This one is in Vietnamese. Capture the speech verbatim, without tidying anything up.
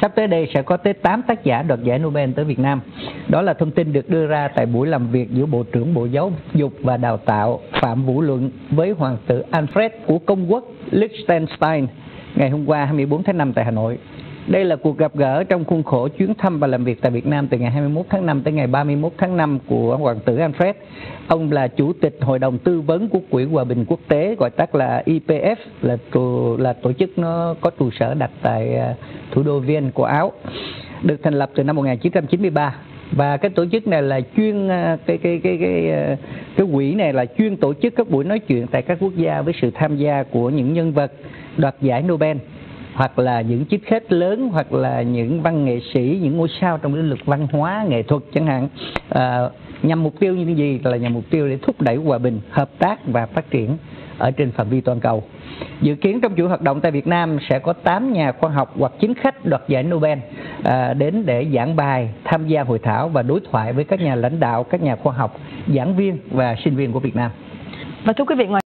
Sắp tới đây sẽ có tới tám tác giả đoạt giải Nobel tới Việt Nam. Đó là thông tin được đưa ra tại buổi làm việc giữa Bộ trưởng Bộ Giáo dục và Đào tạo Phạm Vũ Luận với Hoàng tử Alfred của Công quốc Liechtenstein ngày hôm qua hai mươi bốn tháng năm tại Hà Nội. Đây là cuộc gặp gỡ trong khuôn khổ chuyến thăm và làm việc tại Việt Nam từ ngày hai mươi mốt tháng năm tới ngày ba mươi mốt tháng năm của Hoàng tử Alfred. Ông là Chủ tịch Hội đồng Tư vấn của Quỹ Hòa bình Quốc tế, gọi tắt là i pê ép, là tổ, là tổ chức nó có trụ sở đặt tại thủ đô Vienna của Áo. Được thành lập từ năm một nghìn chín trăm chín mươi ba. Và cái tổ chức này là chuyên cái cái cái cái cái quỹ này là chuyên tổ chức các buổi nói chuyện tại các quốc gia với sự tham gia của những nhân vật đoạt giải Nobel, hoặc là những chiếc khết lớn, hoặc là những văn nghệ sĩ, những ngôi sao trong lĩnh vực văn hóa, nghệ thuật chẳng hạn, à, nhằm mục tiêu như gì? Là nhằm mục tiêu để thúc đẩy hòa bình, hợp tác và phát triển ở trên phạm vi toàn cầu. Dự kiến trong chuỗi hoạt động tại Việt Nam sẽ có tám nhà khoa học hoặc chính khách đoạt giải Nobel à, đến để giảng bài, tham gia hội thảo và đối thoại với các nhà lãnh đạo, các nhà khoa học, giảng viên và sinh viên của Việt Nam. Và thưa quý vị, ngoài